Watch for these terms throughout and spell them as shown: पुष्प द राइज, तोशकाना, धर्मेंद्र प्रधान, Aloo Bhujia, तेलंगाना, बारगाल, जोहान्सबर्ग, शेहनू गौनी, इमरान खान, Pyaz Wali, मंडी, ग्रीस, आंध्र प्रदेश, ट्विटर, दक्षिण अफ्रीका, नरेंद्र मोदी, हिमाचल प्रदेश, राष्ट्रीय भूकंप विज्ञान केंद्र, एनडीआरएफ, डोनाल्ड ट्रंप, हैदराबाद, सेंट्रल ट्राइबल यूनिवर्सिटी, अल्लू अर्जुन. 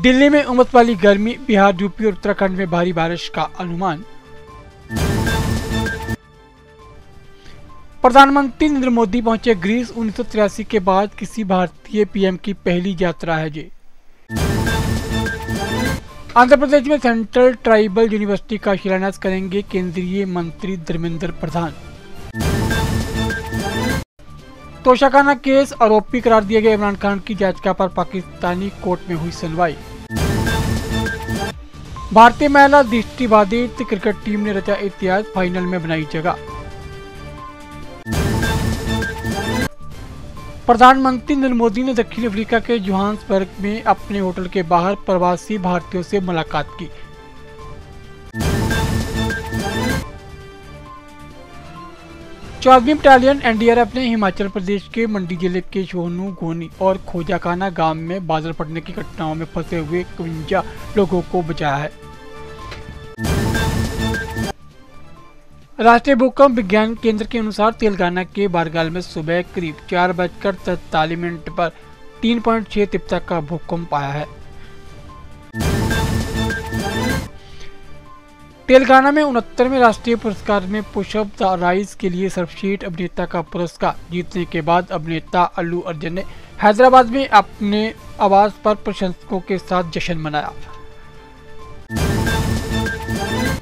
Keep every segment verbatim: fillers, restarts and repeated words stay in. दिल्ली में उमस वाली गर्मी, बिहार, यूपी और उत्तराखंड में भारी बारिश का अनुमान। प्रधानमंत्री नरेंद्र मोदी पहुंचे ग्रीस, उन्नीस सौ तिरासी के बाद किसी भारतीय पीएम की पहली यात्रा है ये। आंध्र प्रदेश में सेंट्रल ट्राइबल यूनिवर्सिटी का शिलान्यास करेंगे केंद्रीय मंत्री धर्मेंद्र प्रधान। तोशकाना केस आरोपी करार दिए गए इमरान खान की याचिका पर पाकिस्तानी कोर्ट में हुई सुनवाई। भारतीय महिला दृष्टिबाधित क्रिकेट टीम ने रचा इतिहास, फाइनल में बनाई जगह। प्रधानमंत्री नरेंद्र मोदी ने दक्षिण अफ्रीका के जोहान्सबर्ग में अपने होटल के बाहर प्रवासी भारतीयों से मुलाकात की। चौदहवीं बटालियन एनडीआरएफ ने हिमाचल प्रदेश के मंडी जिले के शेहनू गौनी और खोजाकाना गांव में बादल फटने की घटनाओं में फंसे हुए इक्यावन लोगों को बचाया है। राष्ट्रीय भूकंप विज्ञान केंद्र के अनुसार तेलंगाना के बारगाल में सुबह करीब चार बजकर तैंतालीस मिनट पर तीन पॉइंट छह तीव्रता का भूकंप आया है। तेलंगाना में उनहत्तरवें राष्ट्रीय पुरस्कार में पुष्प द राइज के लिए सर्वश्रेष्ठ अभिनेता का पुरस्कार जीतने के बाद अभिनेता अल्लू अर्जुन ने हैदराबाद में अपने आवास पर प्रशंसकों के साथ जश्न मनाया।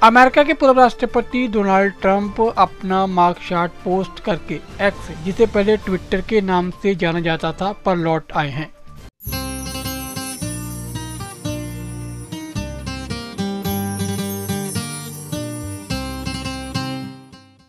अमेरिका के पूर्व राष्ट्रपति डोनाल्ड ट्रंप अपना मार्कशीट पोस्ट करके एक्स, जिसे पहले ट्विटर के नाम से जाना जाता था, पर लौट आए हैं।